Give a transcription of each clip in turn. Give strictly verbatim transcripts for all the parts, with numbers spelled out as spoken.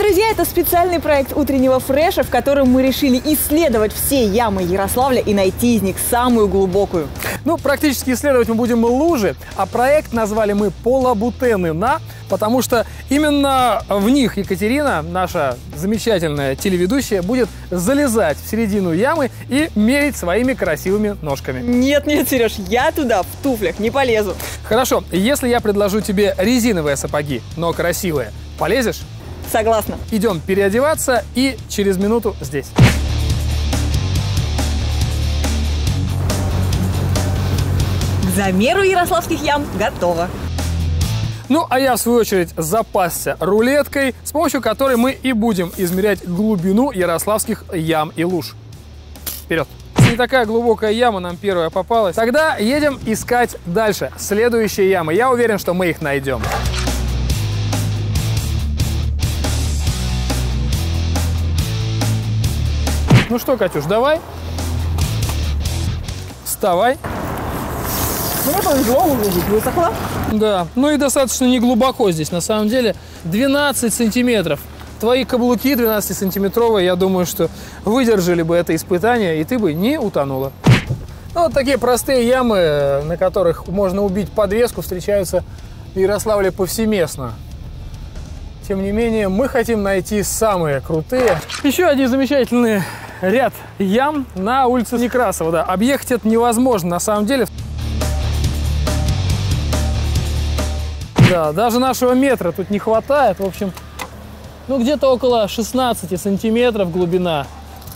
друзья, это специальный проект «Утреннего фреша», в котором мы решили исследовать все ямы Ярославля и найти из них самую глубокую. Ну, практически исследовать мы будем лужи, а проект назвали мы «По Лабутены, на!», потому что именно в них Екатерина, наша замечательная телеведущая, будет залезать в середину ямы и мерить своими красивыми ножками. Нет, нет, Сереж, я туда в туфлях не полезу. Хорошо, если я предложу тебе резиновые сапоги, но красивые, полезешь? Согласна. Идем переодеваться и через минуту здесь. К замеру ярославских ям готово. Ну, а я, в свою очередь, запасся рулеткой, с помощью которой мы и будем измерять глубину ярославских ям и луж. Вперед! Не такая глубокая яма нам первая попалась. Тогда едем искать дальше следующие ямы. Я уверен, что мы их найдем. Ну что, Катюш, давай. Вставай. Мне повезло, увидеть, высохло. Да, ну и достаточно неглубоко здесь, на самом деле. двенадцать сантиметров. Твои каблуки двенадцатисантиметровые, я думаю, что выдержали бы это испытание, и ты бы не утонула. Ну, вот такие простые ямы, на которых можно убить подвеску, встречаются в Ярославле повсеместно. Тем не менее, мы хотим найти самые крутые. Еще один замечательный ряд ям на улице Некрасова. Да, объехать это невозможно, на самом деле. Да, даже нашего метра тут не хватает, в общем, ну где-то около шестнадцати сантиметров глубина,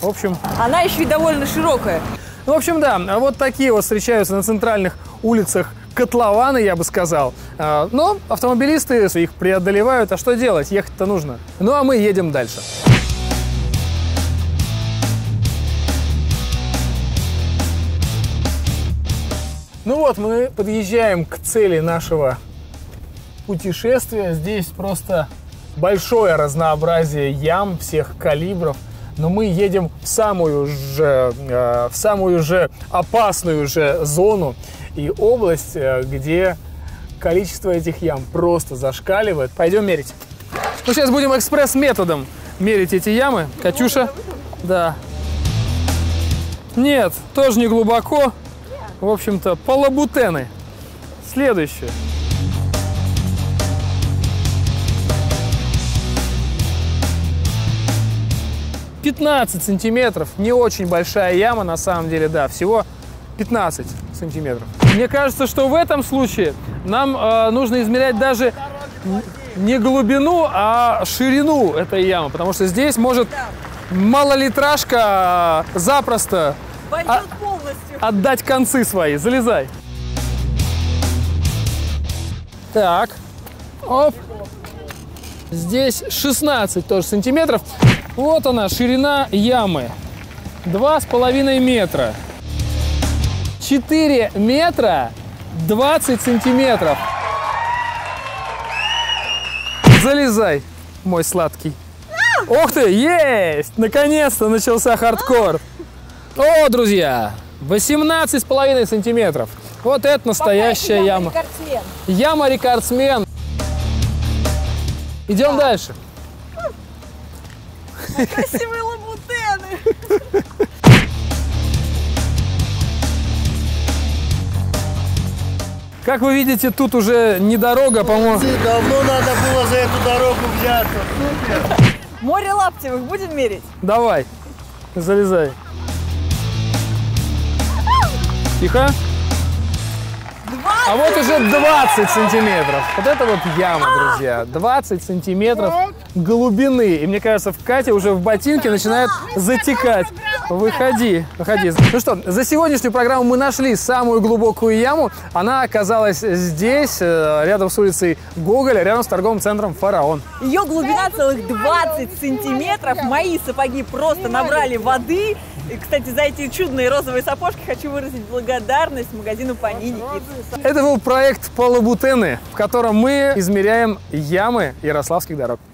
в общем. Она еще и довольно широкая. Ну, в общем, да, вот такие вот встречаются на центральных улицах котлованы, я бы сказал. Но автомобилисты их преодолевают, а что делать, ехать-то нужно. Ну, а мы едем дальше. Ну вот, мы подъезжаем к цели нашего путешествие. Здесь просто большое разнообразие ям всех калибров, но мы едем в самую же, в самую же опасную же зону и область, где количество этих ям просто зашкаливает. Пойдем мерить. Ну, сейчас будем экспресс-методом мерить эти ямы. Катюша? Да. Нет, тоже не глубоко. В общем-то, по лабутены. Следующее. пятнадцать сантиметров, не очень большая яма, на самом деле, да, всего пятнадцать сантиметров. Мне кажется, что в этом случае нам э, нужно измерять даже не глубину, а ширину этой ямы, потому что здесь может малолитражка запросто от, отдать концы свои. Залезай. Так, оп. Здесь шестнадцать тоже сантиметров. Вот она, ширина ямы. два с половиной метра. четыре метра двадцать сантиметров. Залезай, мой сладкий. Ух ты, есть! Наконец-то начался хардкор. О, друзья, восемнадцать с половиной сантиметров. Вот это настоящая яма. Яма-рекордсмен. Идем дальше. Красивые лабутены! Как вы видите, тут уже не дорога, по-моему. Давно надо было за эту дорогу взяться. Супер! Море лаптевых будем мерить? Давай, залезай. Тихо. А вот уже двадцать сантиметров. Вот это вот яма, друзья. двадцать сантиметров глубины. И мне кажется, в Кате уже в ботинке начинает затекать. Выходи, выходи. Ну что, за сегодняшнюю программу мы нашли самую глубокую яму. Она оказалась здесь, рядом с улицей Гоголя, рядом с торговым центром «Фараон». Ее глубина целых двадцать сантиметров. Мои сапоги просто набрали воды. И, кстати, за эти чудные розовые сапожки хочу выразить благодарность магазину «Панини». Это был проект «По Лабутены», в котором мы измеряем ямы ярославских дорог.